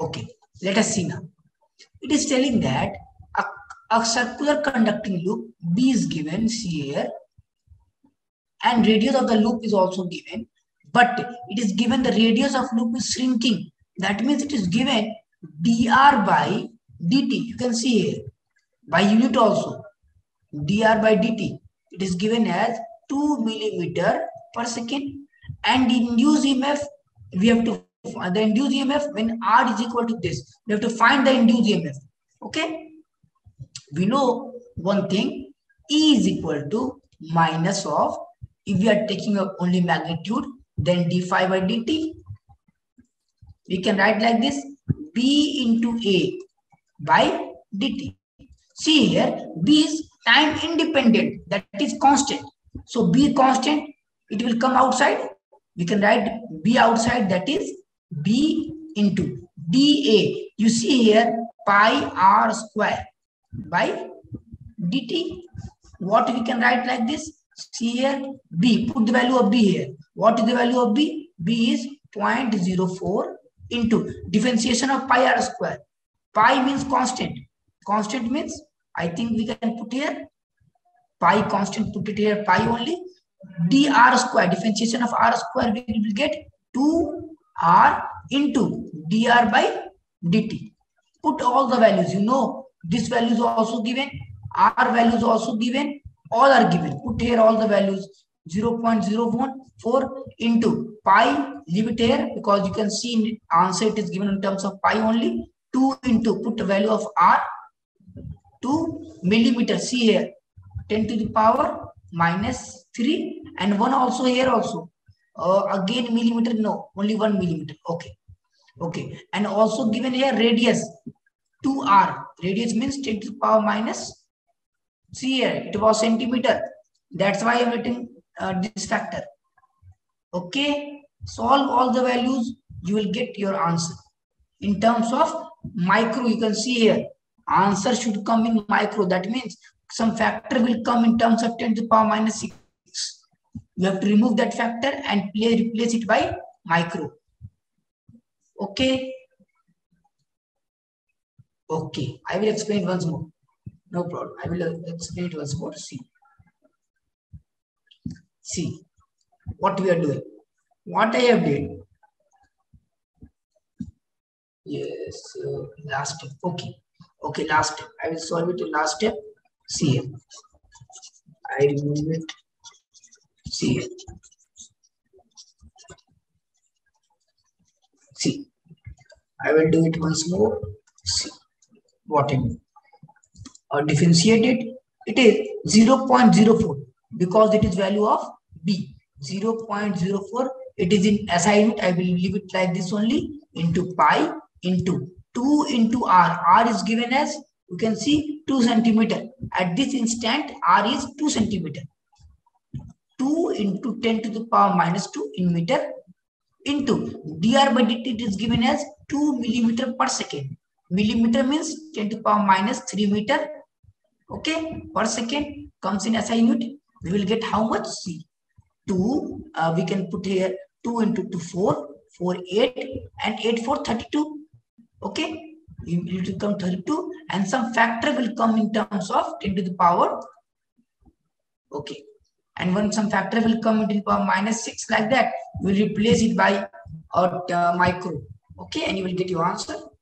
Okay, let us see now. It is telling that a circular conducting loop B is given, see here, and radius of the loop is also given, but it is given the radius of loop is shrinking. That means it is given dr by dt. You can see here by unit also, dr by dt. It is given as 2 mm/s, and induced EMF we have to the induced EMF when r is equal to this. We have to find the induced EMF. Okay, we know one thing: E is equal to minus of, if we are taking up only magnitude, then d phi by dt. We can write like this: B into A by dt. See here, B is time independent, that is constant. So B constant, it will come outside. We can write B outside, that is B into dA. You see here pi r square by dt. What we can write like this? See here B, put the value of B here. What is the value of B? B is 0.04 into differentiation of pi r square. Pi means constant. Constant means, I think we can put here pi constant, put it here pi only. Dr square, differentiation of r square, we will get 2r into dr by dt. Put all the values, you know, this value is also given, r value is also given, all are given. Put here all the values, 0.014 into pi, leave it here because you can see in answer it is given in terms of pi only. 2 into, put the value of r, 2 mm, see here, 10⁻³ and 1 also here also, again millimeter, no, only 1 mm, okay, and also given here radius, 2r, radius means 10⁻⁻, see here, it was centimeter, that's why I am writing this factor, okay, solve all the values, you will get your answer. In terms of micro, you can see here, answer should come in micro, that means some factor will come in terms of 10⁻⁶. You have to remove that factor and replace it by micro. Okay. Okay. I will explain once more. No problem. I will explain it once more. See. See what we are doing. What I have done. Yes. Last step. Okay. Okay. Last step. I will solve it in last step. See here. I remove it. See here. See. I will do it once more. See. What I mean. Differentiate it. It is 0.04 because it is value of B. 0.04. It is in SI unit. I will leave it like this only. Into pi into 2 into R. R is given as, you can see, 2 cm. At this instant, R is 2 cm. 2 into 10⁻² in meter into dr by dt is given as 2 mm/s. Millimeter means 10⁻³ meter. Okay, per second comes in SI unit. We will get how much? See, 2. We can put here 2 into 2, 4, 4, 8, and 8, 4, 32. Okay. It will come 32 and some factor will come in terms of 10⁻. Okay. And when some factor will come into the power -6 like that, you will replace it by micro. Okay. And you will get your answer.